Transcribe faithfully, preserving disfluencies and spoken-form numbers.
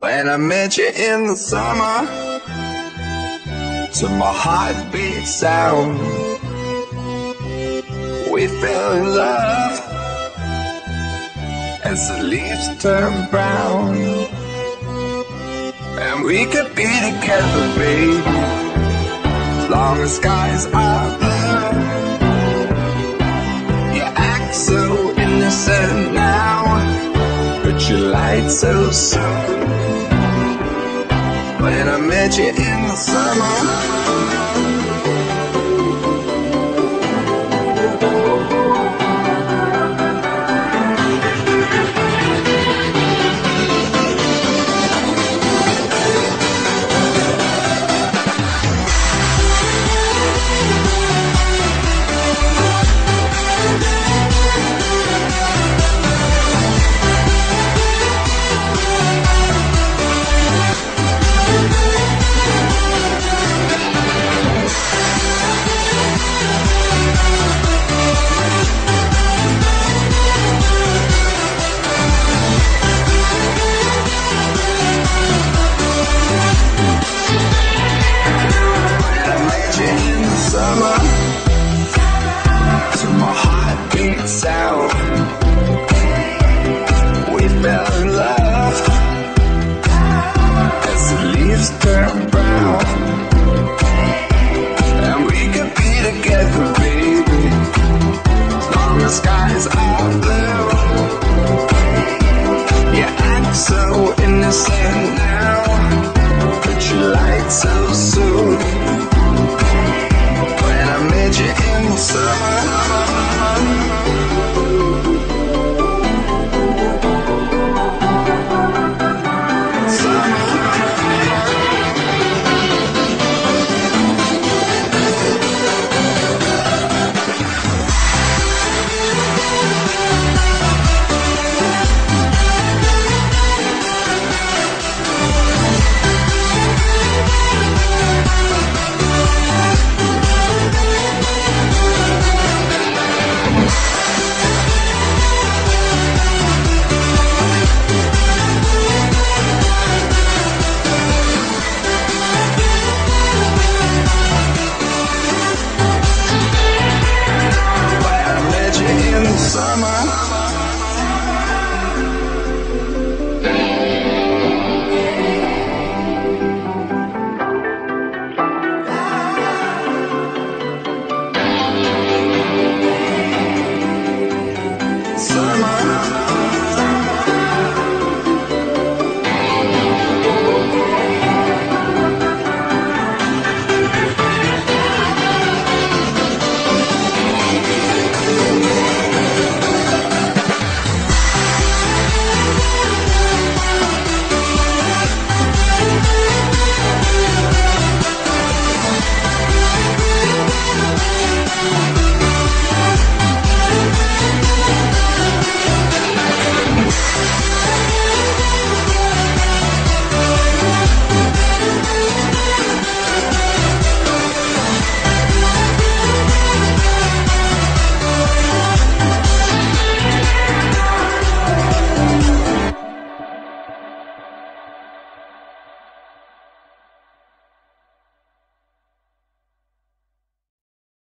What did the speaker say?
When I met you in the summer, to my heartbeat sound, we fell in love as the leaves turn brown. And we could be together, baby, as long as skies are blue. You act so innocent now, but you lied so soon. When I met you in the summer, I'm so innocent.